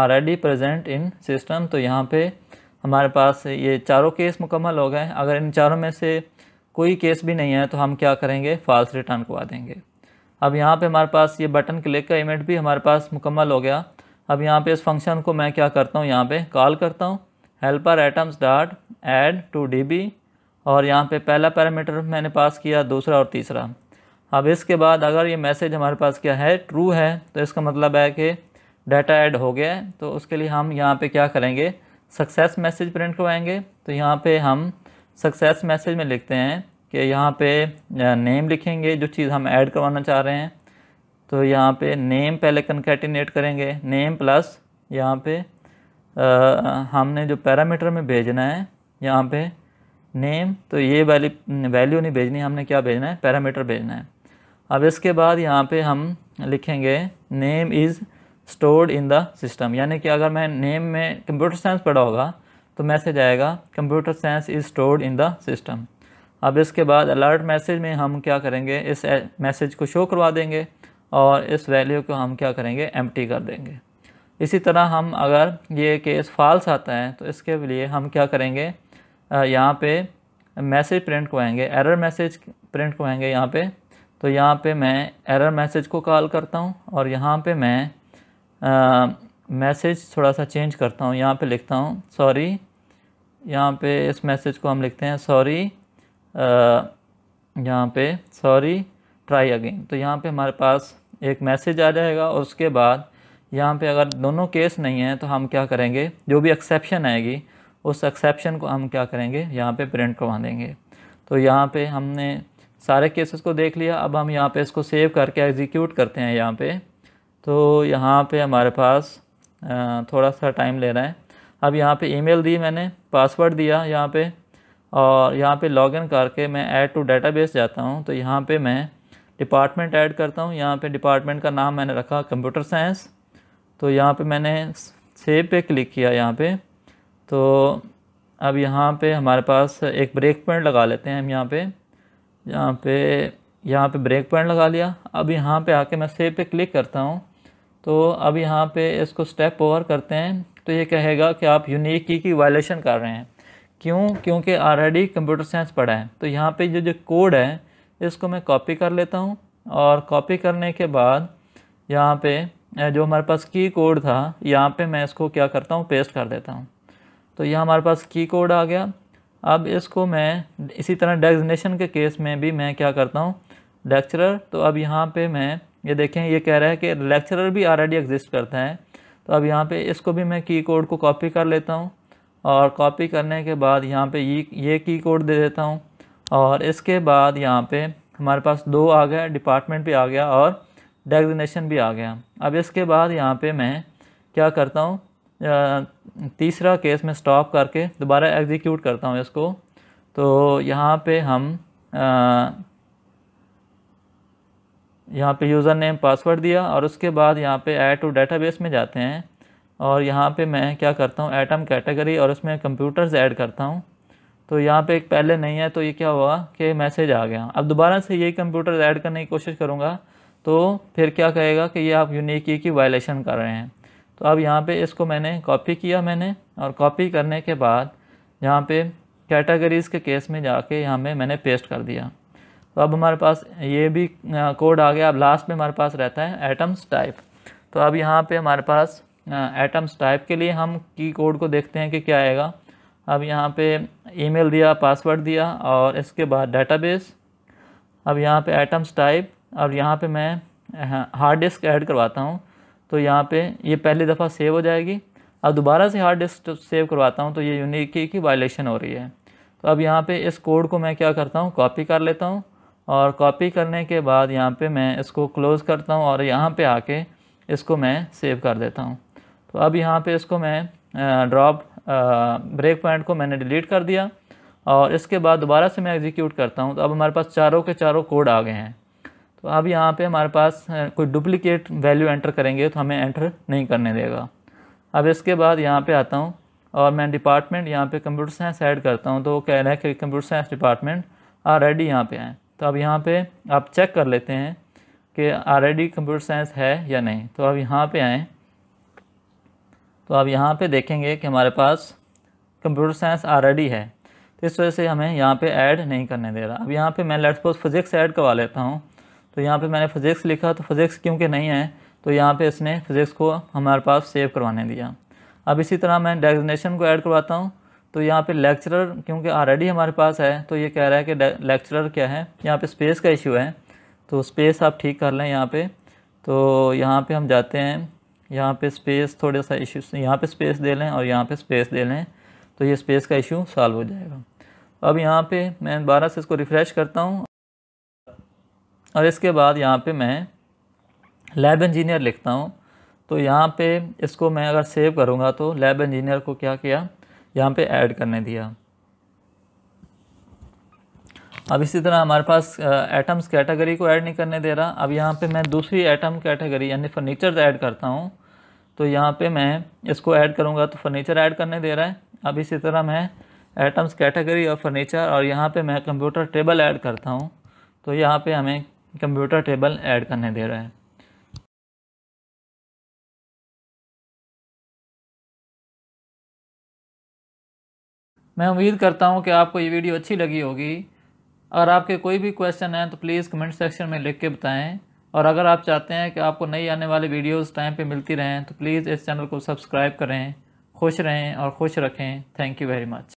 already present in system. तो यहाँ पे हमारे पास ये चारों केस मुकम्मल हो गए। अगर इन चारों में से कोई केस भी नहीं है तो हम क्या करेंगे, फॉल्स रिटर्न करवा देंगे। अब यहाँ पे हमारे पास ये बटन क्लिक का इवेंट भी हमारे पास मुकम्मल हो गया। अब यहाँ पे इस फंक्शन को मैं क्या करता हूँ, यहाँ पे कॉल करता हूँ helper items dot add to D B, और यहाँ पे पहला पैरामीटर मैंने पास किया, दूसरा और तीसरा। अब इसके बाद अगर ये मैसेज हमारे पास क्या है, ट्रू है, तो इसका मतलब है कि डाटा ऐड हो गया है। तो उसके लिए हम यहाँ पे क्या करेंगे, सक्सेस मैसेज प्रिंट करवाएंगे। तो यहाँ पे हम सक्सेस मैसेज में लिखते हैं कि यहाँ पे नेम लिखेंगे जो चीज़ हम ऐड करवाना चाह रहे हैं। तो यहाँ पे नेम पहले कन्कैटिनेट करेंगे, नेम प्लस यहाँ पे आ, हमने जो पैरामीटर में भेजना है यहाँ पे नेम, तो ये वाली वैल्यू नहीं भेजनी, हमने क्या भेजना है, पैरामीटर भेजना है। अब इसके बाद यहाँ पे हम लिखेंगे name is stored in the system, यानी कि अगर मैं नेम में कंप्यूटर साइंस पढ़ा होगा तो मैसेज आएगा computer science is stored in the system. अब इसके बाद अलर्ट मैसेज में हम क्या करेंगे, इस मैसेज को शो करवा देंगे और इस वैल्यू को हम क्या करेंगे, एम्प्टी कर देंगे। इसी तरह हम अगर ये केस फाल्स आता है तो इसके लिए हम क्या करेंगे, यहाँ पे मैसेज प्रिंट करवाएंगे, एरर मैसेज प्रिंट करवाएंगे यहाँ पे। तो यहाँ पे मैं एरर मैसेज को कॉल करता हूँ और यहाँ पे मैं मैसेज थोड़ा सा चेंज करता हूँ, यहाँ पे लिखता हूँ सॉरी, यहाँ पे इस मैसेज को हम लिखते हैं सॉरी, यहाँ पे सॉरी ट्राई अगेन। तो यहाँ पे हमारे पास एक मैसेज आ जाएगा। और उसके बाद यहाँ पे अगर दोनों केस नहीं है तो हम क्या करेंगे, जो भी एक्सेप्शन आएगी उस एक्सेप्शन को हम क्या करेंगे, यहाँ पे प्रिंट करवा देंगे। तो यहाँ पे हमने सारे केसेस को देख लिया। अब हम यहाँ पे इसको सेव करके एग्जीक्यूट करते हैं यहाँ पे। तो यहाँ पे हमारे पास थोड़ा सा टाइम ले रहा है। अब यहाँ पे ईमेल दी मैंने, पासवर्ड दिया यहाँ पे, और यहाँ पे लॉगिन करके मैं ऐड टू डेटाबेस जाता हूँ। तो यहाँ पे मैं डिपार्टमेंट ऐड करता हूँ, यहाँ पे डिपार्टमेंट का नाम मैंने रखा कंप्यूटर साइंस। तो यहाँ पे मैंने सेव पे क्लिक किया यहाँ पे। तो अब यहाँ पे हमारे पास एक ब्रेक पॉइंट लगा लेते हैं हम यहाँ पे, यहाँ पे यहाँ पे ब्रेक पॉइंट लगा लिया। अब यहाँ पे आके मैं सेव पे क्लिक करता हूँ। तो अब यहाँ पे इसको स्टेप ओवर करते हैं तो ये कहेगा कि आप यूनिक की की वायलेशन कर रहे हैं। क्यों? क्योंकि ऑलरेडी कंप्यूटर साइंस पढ़ा है। तो यहाँ पे जो जो कोड है इसको मैं कॉपी कर लेता हूँ, और कॉपी करने के बाद यहाँ पे जो हमारे पास की कोड था यहाँ पे मैं इसको क्या करता हूँ, पेस्ट कर देता हूँ। तो यह हमारे पास की कोड आ गया। अब इसको मैं इसी तरह डेजिग्नेशन के केस में भी मैं क्या करता हूँ, लेक्चरर। तो अब यहाँ पे मैं ये देखें, ये कह रहा है कि लेक्चरर भी ऑलरेडी एग्जिस्ट करता है। तो अब यहाँ पे इसको भी मैं की कोड को कॉपी कर लेता हूँ, और कॉपी करने के बाद यहाँ पे ये ये की कोड दे देता हूँ। और इसके बाद यहाँ पे हमारे पास दो आ गया, डिपार्टमेंट भी आ गया और डेजिग्नेशन भी आ गया। अब इसके बाद यहाँ पे मैं क्या करता हूँ, तीसरा केस में स्टॉप करके दोबारा एग्जीक्यूट करता हूँ इसको। तो यहाँ पे हम आ, यहाँ पे यूज़र नेम पासवर्ड दिया, और उसके बाद यहाँ पे ऐड टू डेटाबेस में जाते हैं, और यहाँ पे मैं क्या करता हूँ, एटम कैटेगरी और उसमें कंप्यूटर्स ऐड करता हूँ। तो यहाँ पे एक पहले नहीं है, तो ये क्या हुआ कि मैसेज आ गया। अब दोबारा से यही कंप्यूटर्स ऐड करने की कोशिश करूँगा तो फिर क्या कहेगा कि ये आप यूनिक की की वायलेशन कर रहे हैं। तो अब यहाँ पे इसको मैंने कॉपी किया मैंने और कॉपी करने के बाद यहाँ पे कैटेगरीज़ के केस में जाके यहाँ पे मैंने पेस्ट कर दिया। तो अब हमारे पास ये भी कोड आ गया। अब लास्ट में हमारे पास रहता है एटम्स टाइप। तो अब यहाँ पे हमारे पास एटम्स टाइप के लिए हम की कोड को देखते हैं कि क्या आएगा। अब यहाँ पे ईमेल दिया, पासवर्ड दिया, और इसके बाद डेटाबेस। अब यहाँ पे एटम्स टाइप, और यहाँ पे मैं हार्ड डिस्क ऐड करवाता हूँ। तो यहाँ पे ये पहली दफ़ा सेव हो जाएगी। अब दोबारा से हार्ड डिस्क सेव करवाता हूँ तो ये यूनिक की की वायलेशन हो रही है। तो अब यहाँ पे इस कोड को मैं क्या करता हूँ, कॉपी कर लेता हूँ, और कॉपी करने के बाद यहाँ पे मैं इसको क्लोज़ करता हूँ, और यहाँ पे आके इसको मैं सेव कर देता हूँ। तो अब यहाँ पे इसको मैं ड्रॉप ब्रेक पॉइंट को मैंने डिलीट कर दिया, और इसके बाद दोबारा से मैं एग्जीक्यूट करता हूँ। तो अब हमारे पास चारों के चारों कोड आ गए हैं। तो अब यहाँ पे हमारे पास कोई डुप्लीकेट वैल्यू एंटर करेंगे तो हमें एंटर नहीं करने देगा। अब इसके बाद यहाँ पे आता हूँ और मैं डिपार्टमेंट यहाँ पे कंप्यूटर साइंस ऐड करता हूँ। तो वो कह रहा है कि कंप्यूटर साइंस डिपार्टमेंट ऑलरेडी यहाँ पे है। तो अब यहाँ पे आप चेक कर लेते हैं कि ऑलरेडी कंप्यूटर साइंस है या नहीं। तो अब यहाँ पर आएँ तो अब यहाँ पर देखेंगे कि हमारे पास कंप्यूटर साइंस ऑलरेडी है, तो इस वजह से हमें यहाँ पर ऐड नहीं करने दे रहा। अब यहाँ पर मैं लेट्स सपोज फिजिक्स ऐड करवा लेता हूँ। तो यहाँ पे मैंने फिजिक्स लिखा, तो फिजिक्स क्योंकि नहीं है तो यहाँ पे इसने फिजिक्स को हमारे पास सेव करवाने दिया। अब इसी तरह मैं डेजिग्नेशन को ऐड करवाता हूँ, तो यहाँ पे लेक्चरर क्योंकि ऑलरेडी हमारे पास है तो ये कह रहा है कि लेक्चरर क्या है। यहाँ पे स्पेस का इशू है तो स्पेस आप ठीक कर लें। यहाँ पे तो यहाँ पे हम जाते हैं, यहाँ पे स्पेस थोड़ा सा इशू, यहाँ पे स्पेस दे लें और यहाँ पे स्पेस दे लें तो ये स्पेस का इशू सॉल्व हो जाएगा। अब यहाँ पे मैं दोबारा से इसको रिफ़्रेश करता हूँ और इसके बाद यहाँ पे मैं लैब इंजीनियर लिखता हूँ। तो यहाँ पे इसको मैं अगर सेव करूँगा तो लैब इंजीनियर को क्या किया, यहाँ पे ऐड करने दिया। अब इसी तरह हमारे पास एटम्स कैटेगरी को ऐड नहीं करने दे रहा। अब यहाँ पे मैं दूसरी एटम कैटेगरी यानी फर्नीचर ऐड करता हूँ, तो यहाँ पे मैं इसको ऐड करूँगा तो फर्नीचर ऐड करने दे रहा है। अब इसी तरह मैं एटम्स कैटेगरी और फर्नीचर और यहाँ पे मैं कंप्यूटर टेबल ऐड करता हूँ, तो यहाँ पे हमें कंप्यूटर टेबल ऐड करने दे रहा है। मैं उम्मीद करता हूँ कि आपको ये वीडियो अच्छी लगी होगी। अगर आपके कोई भी क्वेश्चन हैं तो प्लीज़ कमेंट सेक्शन में लिख के बताएं, और अगर आप चाहते हैं कि आपको नई आने वाली वीडियोस टाइम पे मिलती रहें तो प्लीज़ इस चैनल को सब्सक्राइब करें। खुश रहें और खुश रखें। Thank you very much.